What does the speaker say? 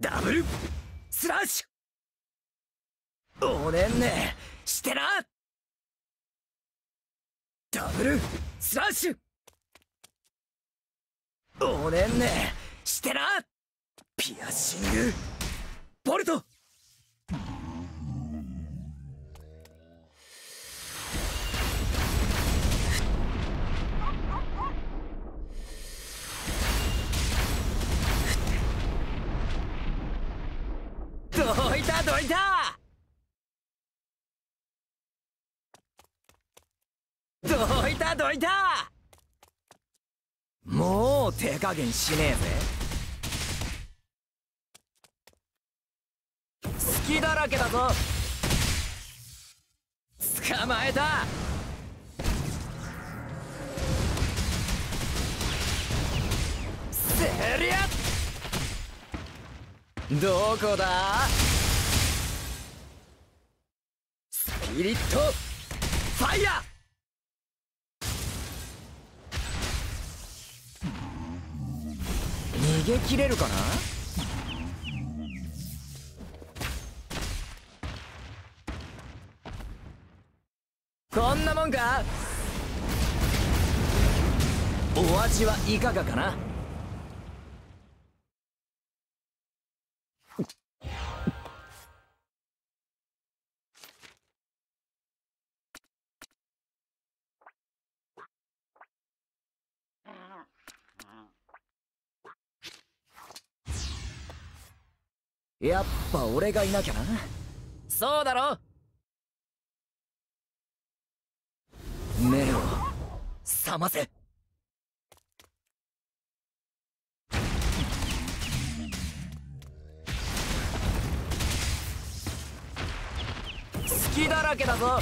ダブルスラッシュおねんねしてなダブルスラッシュおねんねしてなピアシングボルトどいたどいたもう手加減しねえぜ隙だらけだぞ捕まえたセリアどこだイリットファイヤー逃げ切れるかなこんなもんかお味はいかがかなやっぱ俺がいなきゃなそうだろ目を覚ませ隙だらけだぞ